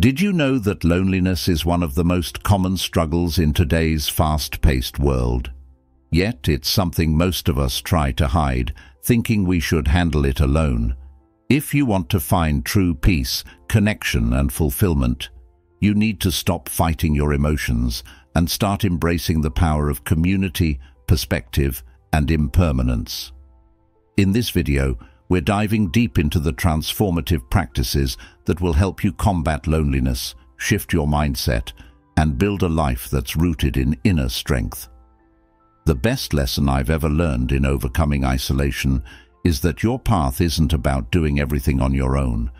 Did you know that loneliness is one of the most common struggles in today's fast-paced world? Yet it's something most of us try to hide, thinking we should handle it alone. If you want to find true peace, connection and fulfillment, you need to stop fighting your emotions and start embracing the power of community, perspective and impermanence. In this video, we're diving deep into the transformative practices that will help you combat loneliness, shift your mindset, and build a life that's rooted in inner strength. The best lesson I've ever learned in overcoming isolation is that your path isn't about doing everything on your own.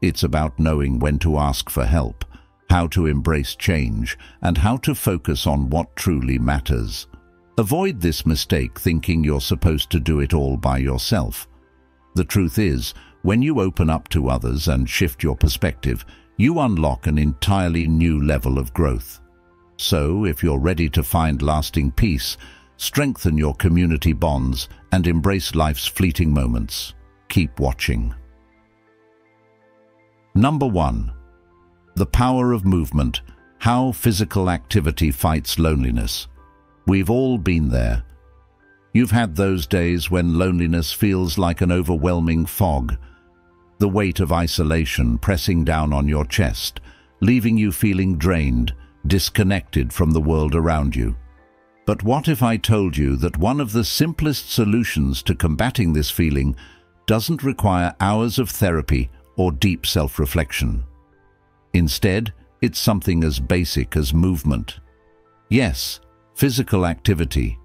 It's about knowing when to ask for help, how to embrace change, and how to focus on what truly matters. Avoid this mistake thinking you're supposed to do it all by yourself. The truth is, when you open up to others and shift your perspective, you unlock an entirely new level of growth. So, if you're ready to find lasting peace, strengthen your community bonds and embrace life's fleeting moments. Keep watching. Number 1. The power of movement, how physical activity fights loneliness. We've all been there. You've had those days when loneliness feels like an overwhelming fog, the weight of isolation pressing down on your chest, leaving you feeling drained, disconnected from the world around you. But what if I told you that one of the simplest solutions to combating this feeling doesn't require hours of therapy or deep self-reflection? Instead, it's something as basic as movement. Yes, physical activity.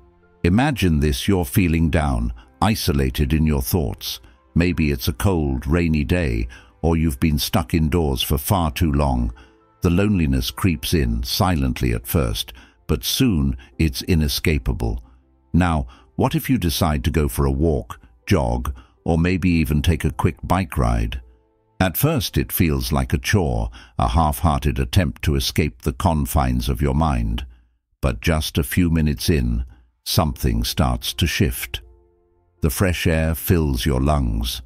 Imagine this: you're feeling down, isolated in your thoughts. Maybe it's a cold, rainy day, or you've been stuck indoors for far too long. The loneliness creeps in, silently at first, but soon it's inescapable. Now, what if you decide to go for a walk, jog, or maybe even take a quick bike ride? At first it feels like a chore, a half-hearted attempt to escape the confines of your mind. But just a few minutes in, something starts to shift. The fresh air fills your lungs.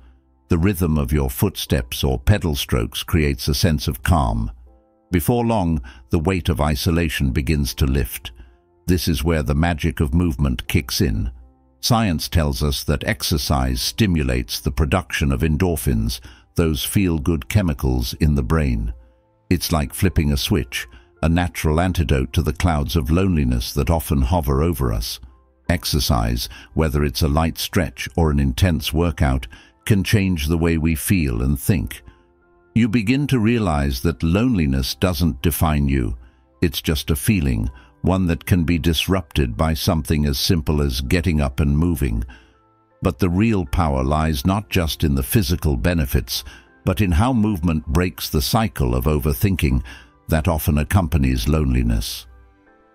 The rhythm of your footsteps or pedal strokes creates a sense of calm. Before long, the weight of isolation begins to lift. This is where the magic of movement kicks in. Science tells us that exercise stimulates the production of endorphins, those feel-good chemicals in the brain. It's like flipping a switch, a natural antidote to the clouds of loneliness that often hover over us. Exercise, whether it's a light stretch or an intense workout, can change the way we feel and think. You begin to realize that loneliness doesn't define you. It's just a feeling, one that can be disrupted by something as simple as getting up and moving. But the real power lies not just in the physical benefits, but in how movement breaks the cycle of overthinking that often accompanies loneliness.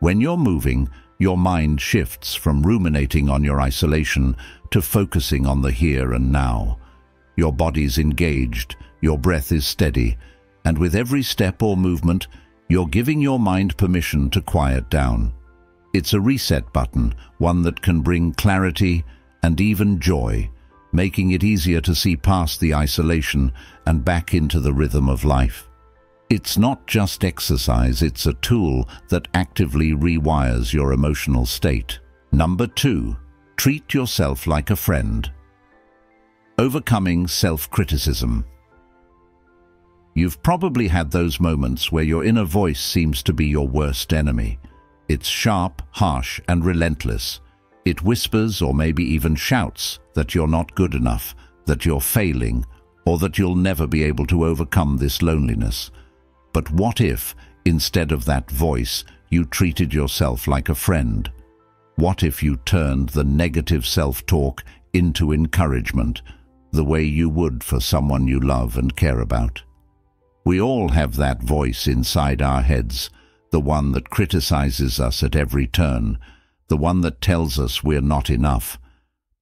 When you're moving, your mind shifts from ruminating on your isolation to focusing on the here and now. Your body's engaged, your breath is steady, and with every step or movement, you're giving your mind permission to quiet down. It's a reset button, one that can bring clarity and even joy, making it easier to see past the isolation and back into the rhythm of life. It's not just exercise, it's a tool that actively rewires your emotional state. Number 2. Treat yourself like a friend. Overcoming self-criticism. You've probably had those moments where your inner voice seems to be your worst enemy. It's sharp, harsh, and relentless. It whispers or maybe even shouts that you're not good enough, that you're failing, or that you'll never be able to overcome this loneliness. But what if, instead of that voice, you treated yourself like a friend? What if you turned the negative self-talk into encouragement, the way you would for someone you love and care about? We all have that voice inside our heads, the one that criticizes us at every turn, the one that tells us we're not enough.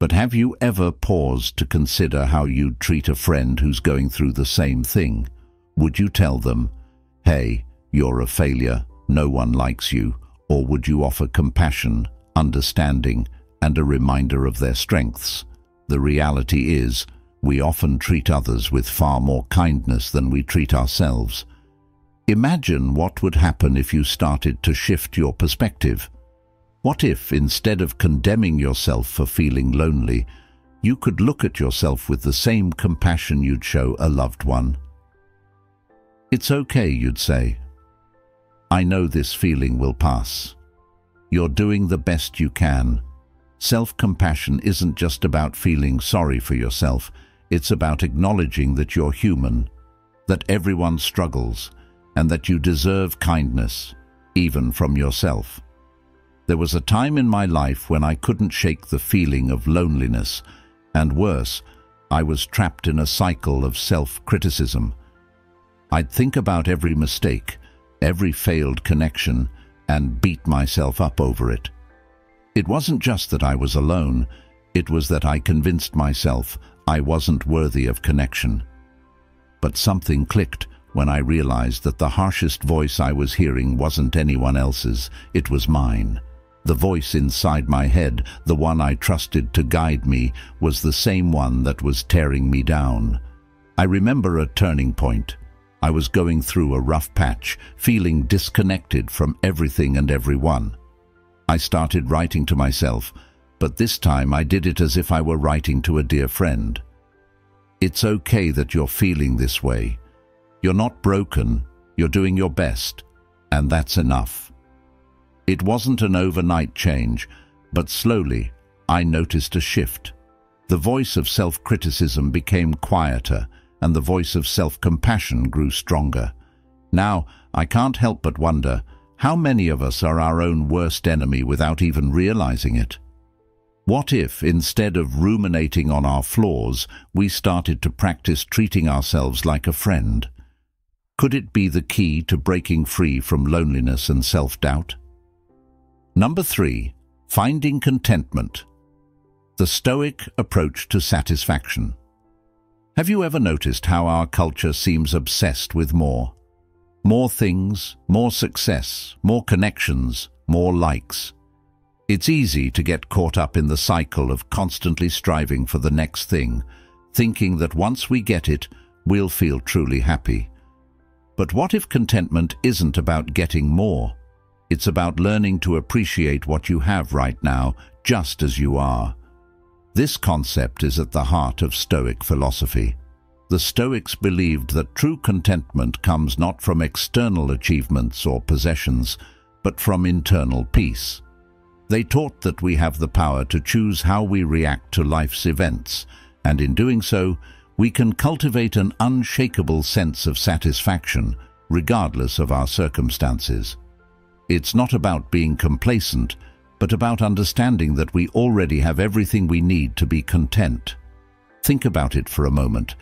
But have you ever paused to consider how you'd treat a friend who's going through the same thing? Would you tell them, "Hey, you're a failure, no one likes you," or would you offer compassion, understanding, and a reminder of their strengths? The reality is, we often treat others with far more kindness than we treat ourselves. Imagine what would happen if you started to shift your perspective. What if, instead of condemning yourself for feeling lonely, you could look at yourself with the same compassion you'd show a loved one? "It's okay," you'd say. "I know this feeling will pass." You're doing the best you can. Self-compassion isn't just about feeling sorry for yourself. It's about acknowledging that you're human, that everyone struggles, and that you deserve kindness, even from yourself. There was a time in my life when I couldn't shake the feeling of loneliness, and worse, I was trapped in a cycle of self-criticism. I'd think about every mistake, every failed connection, and beat myself up over it. It wasn't just that I was alone, it was that I convinced myself I wasn't worthy of connection. But something clicked when I realized that the harshest voice I was hearing wasn't anyone else's, it was mine. The voice inside my head, the one I trusted to guide me, was the same one that was tearing me down. I remember a turning point. I was going through a rough patch, feeling disconnected from everything and everyone. I started writing to myself, but this time I did it as if I were writing to a dear friend. "It's okay that you're feeling this way. You're not broken, you're doing your best, and that's enough." It wasn't an overnight change, but slowly I noticed a shift. The voice of self-criticism became quieter, and the voice of self-compassion grew stronger. Now, I can't help but wonder, how many of us are our own worst enemy without even realizing it? What if, instead of ruminating on our flaws, we started to practice treating ourselves like a friend? Could it be the key to breaking free from loneliness and self-doubt? Number 3, finding contentment. The Stoic approach to satisfaction. Have you ever noticed how our culture seems obsessed with more? More things, more success, more connections, more likes. It's easy to get caught up in the cycle of constantly striving for the next thing, thinking that once we get it, we'll feel truly happy. But what if contentment isn't about getting more? It's about learning to appreciate what you have right now, just as you are. This concept is at the heart of Stoic philosophy. The Stoics believed that true contentment comes not from external achievements or possessions, but from internal peace. They taught that we have the power to choose how we react to life's events, and in doing so, we can cultivate an unshakable sense of satisfaction, regardless of our circumstances. It's not about being complacent, but about understanding that we already have everything we need to be content. Think about it for a moment.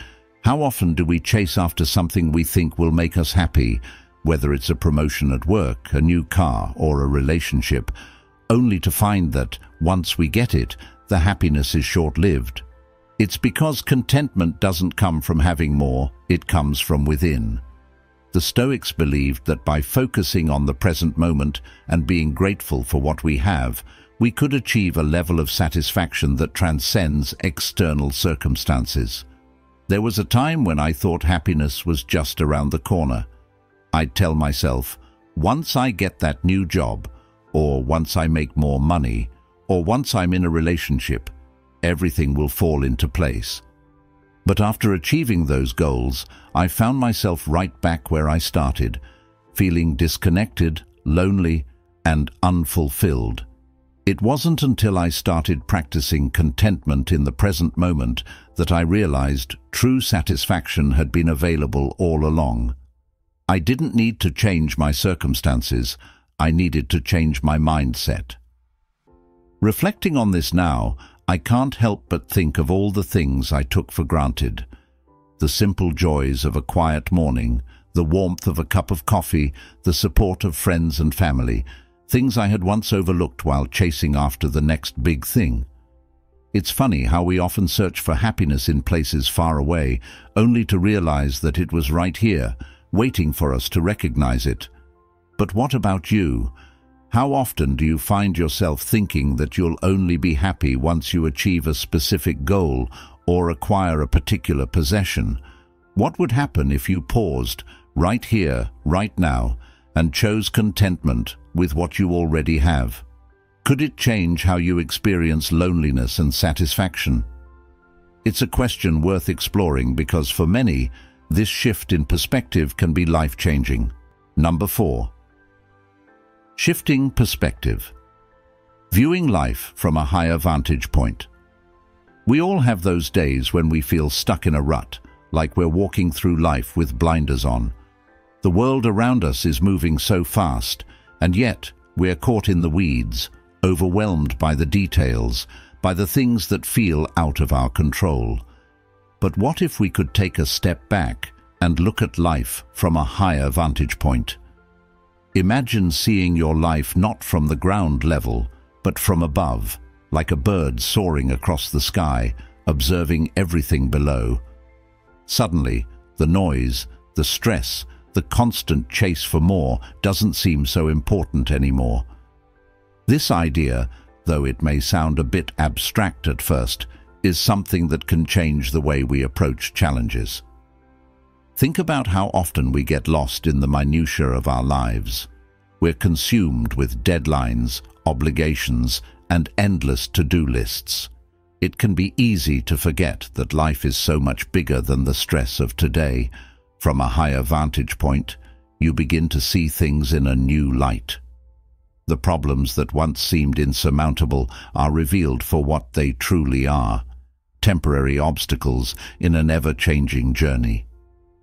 How often do we chase after something we think will make us happy, whether it's a promotion at work, a new car, or a relationship, only to find that, once we get it, the happiness is short-lived? It's because contentment doesn't come from having more, it comes from within. The Stoics believed that by focusing on the present moment and being grateful for what we have, we could achieve a level of satisfaction that transcends external circumstances. There was a time when I thought happiness was just around the corner. I'd tell myself, once I get that new job, or once I make more money, or once I'm in a relationship, everything will fall into place. But after achieving those goals, I found myself right back where I started, feeling disconnected, lonely, and unfulfilled. It wasn't until I started practicing contentment in the present moment that I realized true satisfaction had been available all along. I didn't need to change my circumstances, I needed to change my mindset. Reflecting on this now, I can't help but think of all the things I took for granted. The simple joys of a quiet morning, the warmth of a cup of coffee, the support of friends and family, things I had once overlooked while chasing after the next big thing. It's funny how we often search for happiness in places far away, only to realize that it was right here, waiting for us to recognize it. But what about you? How often do you find yourself thinking that you'll only be happy once you achieve a specific goal or acquire a particular possession? What would happen if you paused, right here, right now, and chose contentment with what you already have? Could it change how you experience loneliness and satisfaction? It's a question worth exploring because for many, this shift in perspective can be life-changing. Number 4. Shifting perspective. Viewing life from a higher vantage point. We all have those days when we feel stuck in a rut, like we're walking through life with blinders on. The world around us is moving so fast, and yet we're caught in the weeds, overwhelmed by the details, by the things that feel out of our control. But what if we could take a step back and look at life from a higher vantage point? Imagine seeing your life not from the ground level, but from above, like a bird soaring across the sky, observing everything below. Suddenly, the noise, the stress, the constant chase for more doesn't seem so important anymore. This idea, though it may sound a bit abstract at first, is something that can change the way we approach challenges. Think about how often we get lost in the minutiae of our lives. We're consumed with deadlines, obligations, and endless to-do lists. It can be easy to forget that life is so much bigger than the stress of today. From a higher vantage point, you begin to see things in a new light. The problems that once seemed insurmountable are revealed for what they truly are, temporary obstacles in an ever-changing journey.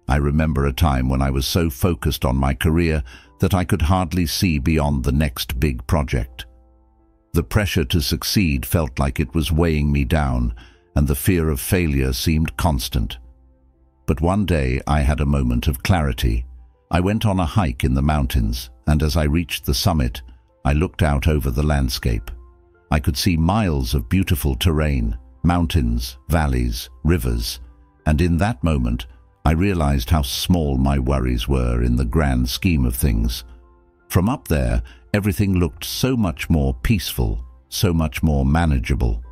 I remember a time when I was so focused on my career that I could hardly see beyond the next big project. The pressure to succeed felt like it was weighing me down, and the fear of failure seemed constant. But one day I had a moment of clarity. I went on a hike in the mountains, and as I reached the summit, I looked out over the landscape. I could see miles of beautiful terrain, mountains, valleys, rivers, and in that moment, I realized how small my worries were in the grand scheme of things. From up there, everything looked so much more peaceful, so much more manageable.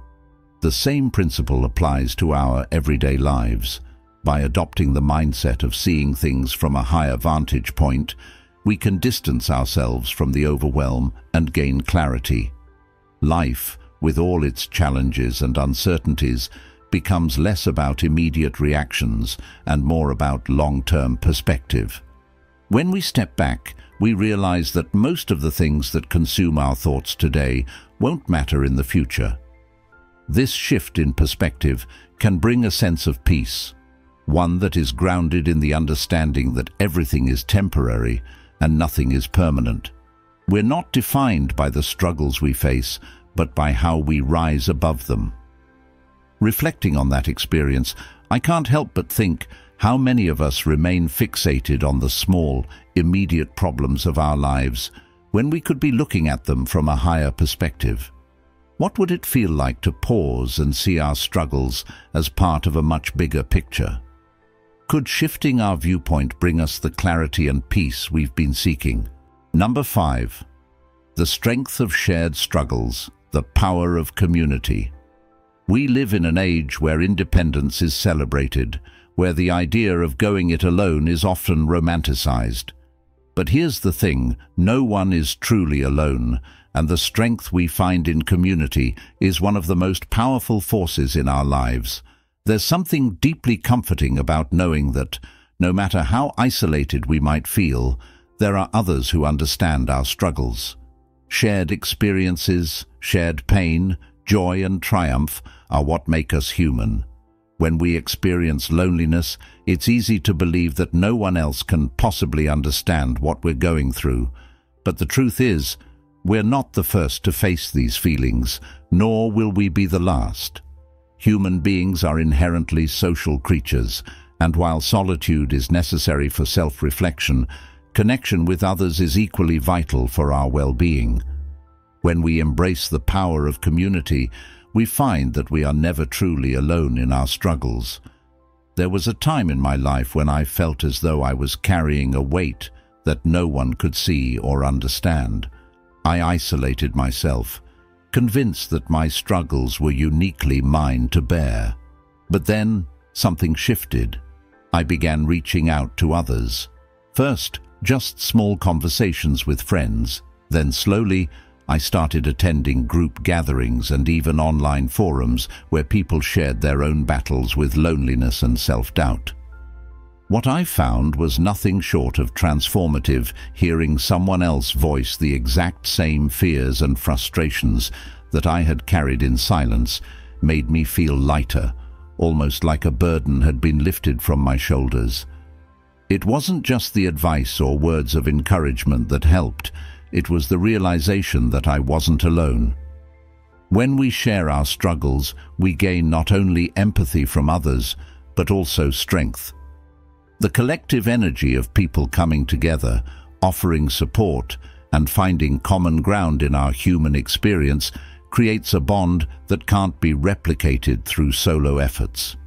The same principle applies to our everyday lives. By adopting the mindset of seeing things from a higher vantage point, we can distance ourselves from the overwhelm and gain clarity. Life, with all its challenges and uncertainties, becomes less about immediate reactions and more about long-term perspective. When we step back, we realize that most of the things that consume our thoughts today won't matter in the future. This shift in perspective can bring a sense of peace, one that is grounded in the understanding that everything is temporary and nothing is permanent. We're not defined by the struggles we face, but by how we rise above them. Reflecting on that experience, I can't help but think how many of us remain fixated on the small, immediate problems of our lives when we could be looking at them from a higher perspective. What would it feel like to pause and see our struggles as part of a much bigger picture? Could shifting our viewpoint bring us the clarity and peace we've been seeking? Number 5. The strength of shared struggles, the power of community. We live in an age where independence is celebrated, where the idea of going it alone is often romanticized. But here's the thing, no one is truly alone, and the strength we find in community is one of the most powerful forces in our lives. There's something deeply comforting about knowing that, no matter how isolated we might feel, there are others who understand our struggles. Shared experiences, shared pain, joy and triumph are what make us human. When we experience loneliness, it's easy to believe that no one else can possibly understand what we're going through. But the truth is, we're not the first to face these feelings, nor will we be the last. Human beings are inherently social creatures, and while solitude is necessary for self-reflection, connection with others is equally vital for our well-being. When we embrace the power of community, we find that we are never truly alone in our struggles. There was a time in my life when I felt as though I was carrying a weight that no one could see or understand. I isolated myself, convinced that my struggles were uniquely mine to bear. But then, something shifted. I began reaching out to others. First, just small conversations with friends. Then slowly, I started attending group gatherings and even online forums where people shared their own battles with loneliness and self-doubt. What I found was nothing short of transformative, hearing someone else voice the exact same fears and frustrations that I had carried in silence made me feel lighter, almost like a burden had been lifted from my shoulders. It wasn't just the advice or words of encouragement that helped, it was the realization that I wasn't alone. When we share our struggles, we gain not only empathy from others, but also strength. The collective energy of people coming together, offering support, and finding common ground in our human experience creates a bond that can't be replicated through solo efforts.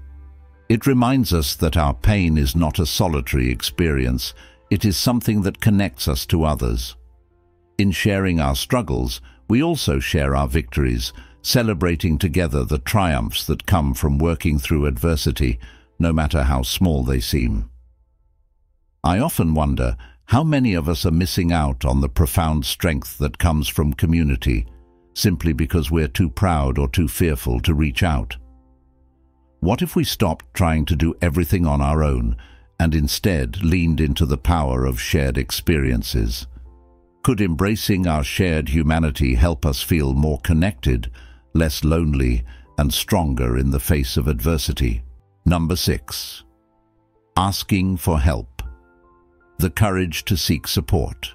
It reminds us that our pain is not a solitary experience, it is something that connects us to others. In sharing our struggles, we also share our victories, celebrating together the triumphs that come from working through adversity, no matter how small they seem. I often wonder how many of us are missing out on the profound strength that comes from community, simply because we're too proud or too fearful to reach out. What if we stopped trying to do everything on our own and instead leaned into the power of shared experiences? Could embracing our shared humanity help us feel more connected, less lonely, and stronger in the face of adversity? Number 6. Asking for help. The courage to seek support.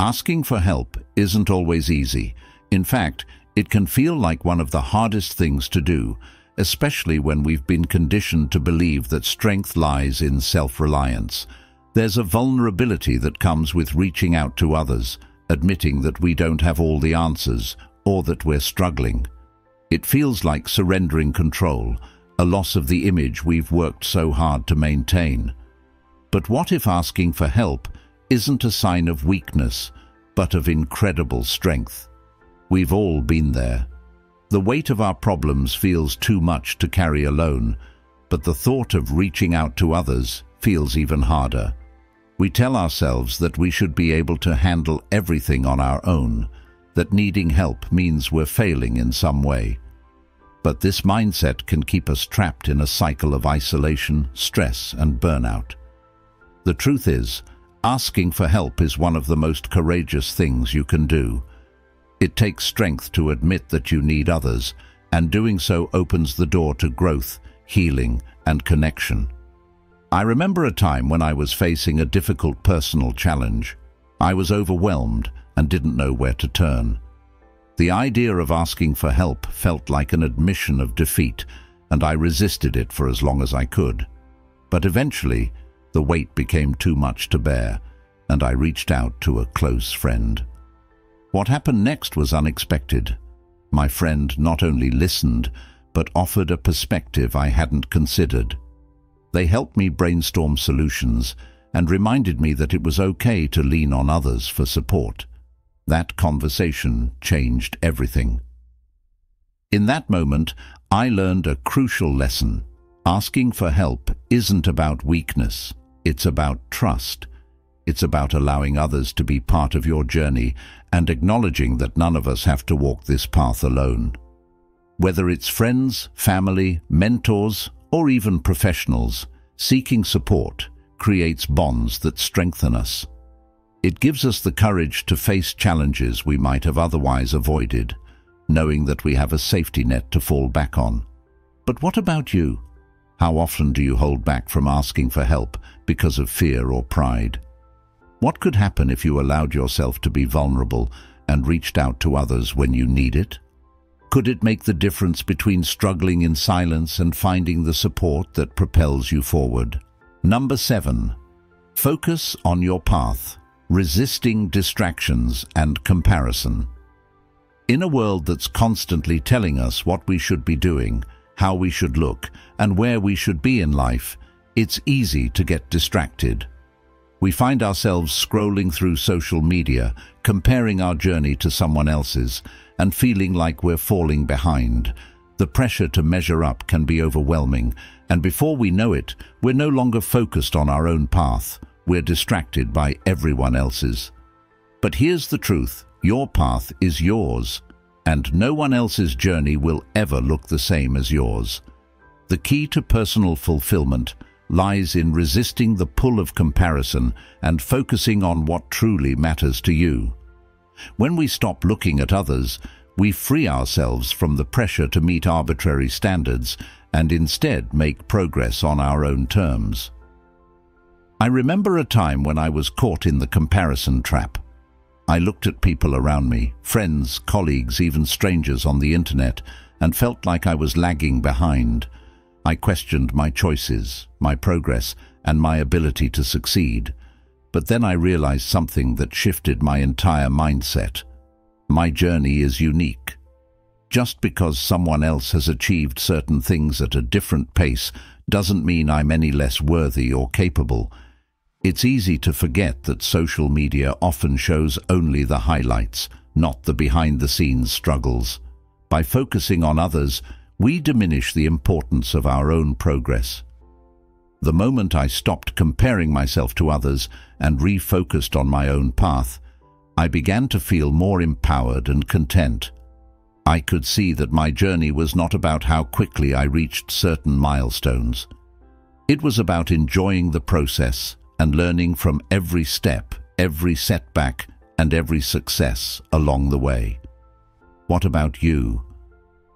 Asking for help isn't always easy. In fact, it can feel like one of the hardest things to do, especially when we've been conditioned to believe that strength lies in self-reliance. There's a vulnerability that comes with reaching out to others, admitting that we don't have all the answers or that we're struggling. It feels like surrendering control, a loss of the image we've worked so hard to maintain. But what if asking for help isn't a sign of weakness, but of incredible strength? We've all been there. The weight of our problems feels too much to carry alone, but the thought of reaching out to others feels even harder. We tell ourselves that we should be able to handle everything on our own, that needing help means we're failing in some way. But this mindset can keep us trapped in a cycle of isolation, stress, and burnout. The truth is, asking for help is one of the most courageous things you can do. It takes strength to admit that you need others, and doing so opens the door to growth, healing, and connection. I remember a time when I was facing a difficult personal challenge. I was overwhelmed and didn't know where to turn. The idea of asking for help felt like an admission of defeat, and I resisted it for as long as I could. But eventually, the weight became too much to bear, and I reached out to a close friend. What happened next was unexpected. My friend not only listened, but offered a perspective I hadn't considered. They helped me brainstorm solutions and reminded me that it was okay to lean on others for support. That conversation changed everything. In that moment, I learned a crucial lesson. Asking for help isn't about weakness, it's about trust. It's about allowing others to be part of your journey and acknowledging that none of us have to walk this path alone. Whether it's friends, family, mentors, or even professionals, seeking support creates bonds that strengthen us. It gives us the courage to face challenges we might have otherwise avoided, knowing that we have a safety net to fall back on. But what about you? How often do you hold back from asking for help because of fear or pride? What could happen if you allowed yourself to be vulnerable and reached out to others when you need it? Could it make the difference between struggling in silence and finding the support that propels you forward? Number 7. Focus on your path, resisting distractions and comparison. In a world that's constantly telling us what we should be doing, how we should look, and where we should be in life, it's easy to get distracted. We find ourselves scrolling through social media, comparing our journey to someone else's, and feeling like we're falling behind. The pressure to measure up can be overwhelming, and before we know it, we're no longer focused on our own path, We're distracted by everyone else's. But here's the truth. Your path is yours, and no one else's journey will ever look the same as yours. The key to personal fulfillment lies in resisting the pull of comparison and focusing on what truly matters to you. When we stop looking at others, we free ourselves from the pressure to meet arbitrary standards and instead make progress on our own terms. I remember a time when I was caught in the comparison trap. I looked at people around me, friends, colleagues, even strangers on the internet, and felt like I was lagging behind. I questioned my choices, my progress, and my ability to succeed. But then I realized something that shifted my entire mindset. My journey is unique. Just because someone else has achieved certain things at a different pace doesn't mean I'm any less worthy or capable. It's easy to forget that social media often shows only the highlights, not the behind-the-scenes struggles. By focusing on others, we diminish the importance of our own progress. The moment I stopped comparing myself to others and refocused on my own path, I began to feel more empowered and content. I could see that my journey was not about how quickly I reached certain milestones. It was about enjoying the process and learning from every step, every setback, and every success along the way. What about you?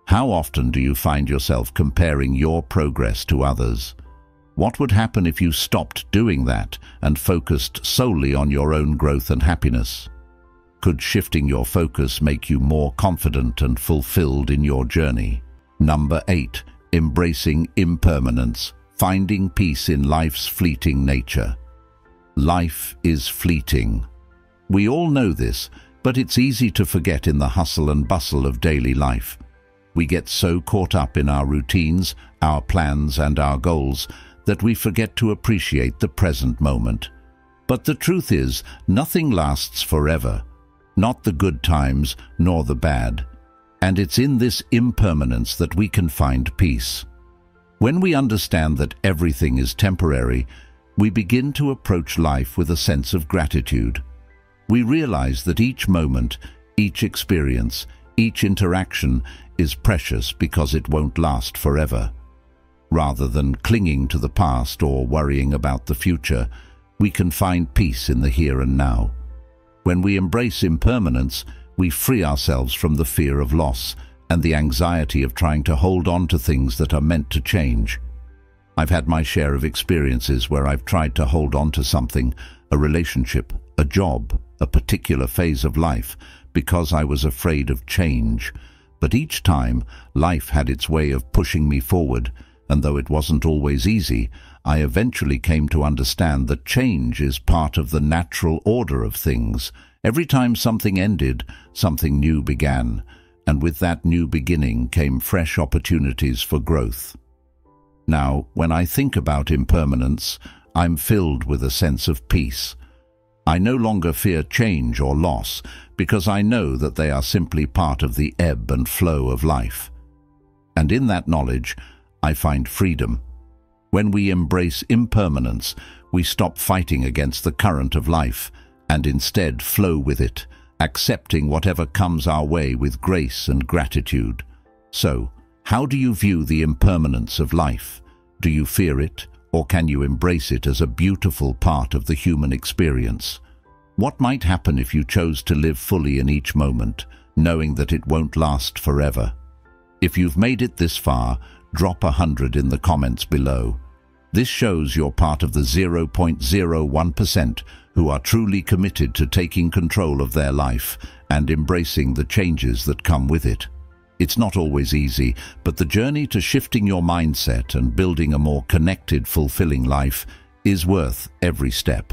How often do you find yourself comparing your progress to others? What would happen if you stopped doing that and focused solely on your own growth and happiness? Could shifting your focus make you more confident and fulfilled in your journey? Number 8, embracing impermanence. Finding peace in life's fleeting nature. Life is fleeting. We all know this, but it's easy to forget in the hustle and bustle of daily life. We get so caught up in our routines, our plans, and our goals that we forget to appreciate the present moment. But the truth is, nothing lasts forever, not the good times nor the bad. And it's in this impermanence that we can find peace. When we understand that everything is temporary, we begin to approach life with a sense of gratitude. We realize that each moment, each experience, each interaction is precious because it won't last forever. Rather than clinging to the past or worrying about the future, we can find peace in the here and now. When we embrace impermanence, we free ourselves from the fear of loss and the anxiety of trying to hold on to things that are meant to change. I've had my share of experiences where I've tried to hold on to something, a relationship, a job, a particular phase of life, because I was afraid of change. But each time, life had its way of pushing me forward, and though it wasn't always easy, I eventually came to understand that change is part of the natural order of things. Every time something ended, something new began. And with that new beginning came fresh opportunities for growth. Now, when I think about impermanence, I'm filled with a sense of peace. I no longer fear change or loss because I know that they are simply part of the ebb and flow of life. And in that knowledge, I find freedom. When we embrace impermanence, we stop fighting against the current of life and instead flow with it, accepting whatever comes our way with grace and gratitude. So, how do you view the impermanence of life? Do you fear it, or can you embrace it as a beautiful part of the human experience? What might happen if you chose to live fully in each moment, knowing that it won't last forever? If you've made it this far, drop 100 in the comments below. This shows you're part of the 0.01% who are truly committed to taking control of their life and embracing the changes that come with it. It's not always easy, but the journey to shifting your mindset and building a more connected, fulfilling life is worth every step.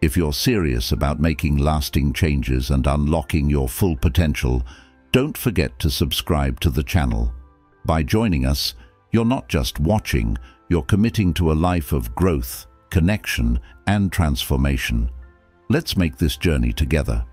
If you're serious about making lasting changes and unlocking your full potential, don't forget to subscribe to the channel. By joining us, you're not just watching, you're committing to a life of growth, connection, and transformation. Let's make this journey together.